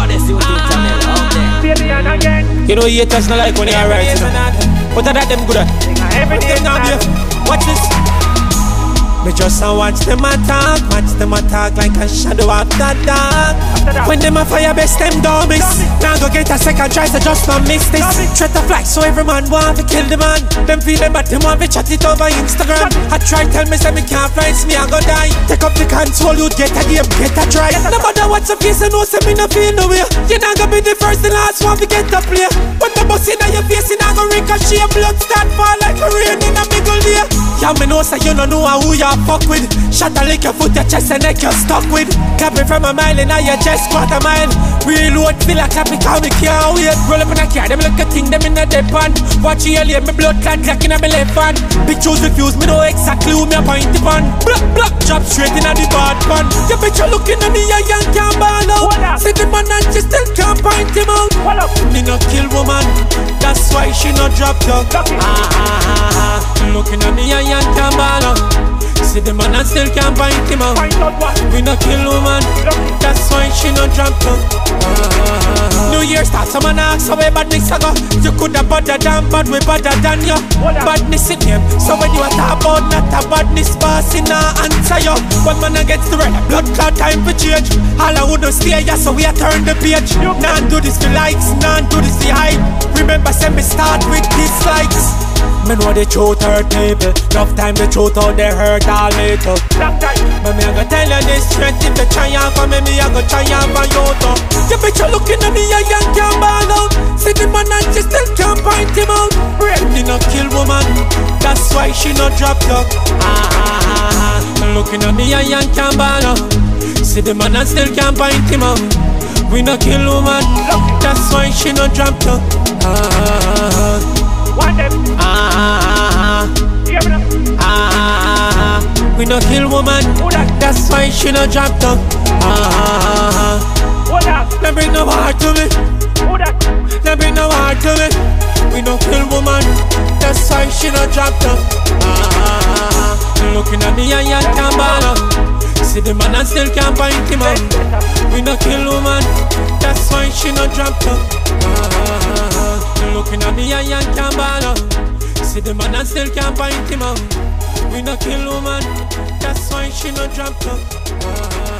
baddest YouTube channel out there. You know haters not like when they are right, you know. But I that them good at watch this. Me just a watch them attack like a shadow after dark. When them a fire best them don't miss. Now go get a second try so just not miss this. Threat a flag so every man want to kill the man. Them feel them but them want to chat it over Instagram. I try tell me say me can't find me I go die. Take up the control you get a game get a try. No matter what's your face you know say me no feel no way. You not gonna be the first and last one to get a play. When the boss in your face you not gonna ricochet. Blood start fall like a rain in a middle day. Yeah me know say you no know who you fuck with. Shot a lick your foot, your chest and neck you're stuck with. Clapping from a mile and now your chest quarter mile. Reload, feel a clapping how me can't wait. Roll up in a car, them look a thing, them in a dead pan. Watch you leave me blood clot like in a me left hand. Big shoes refuse, me know exactly who me a point upon. Block, block, drop straight in a the bad pan. Your bitch you looking at me, your young can't ball out. See the man and she still can't point him out. Me no kill woman, that's why she no drop down. Looking at me, your young can't ball out. See the man and still can't find him out. We no kill woman, that's why she no drop down. New Year starts, someone asks how we badness go. You coulda badder than bad, we badder than you. Badness in him, so when you a talk about not a badness pass in a answer you. One man a gets the red, blood clot time for change. All I would do stay here, so we a turn the page. None do this the likes, none do this the hype. Remember send me start with dislikes. Me know the truth hurt people. Enough time the truth out they hurt all people. But me I go tell you this straight. If they try out for me, me I go try out for you too. You bitch you looking at me, I can't ball out. See the man and she still can't point him out. Me no kill woman, that's why she no drop down. Looking at me, I can't ball out. See the man and still can't point him out. We no kill woman, that's why she no drop down. We no kill woman, that's why she no drop down. Don't bring no heart to me. Don't bring no heart to me. We no kill woman, that's why she no drop down. Looking at me and you can't ball out. See the man and still can't find him out. We no kill woman, that's why she no drop down. Looking at me and you can't ball out. See the man and still can't find him out. We no kill woman, that's why she no drop down.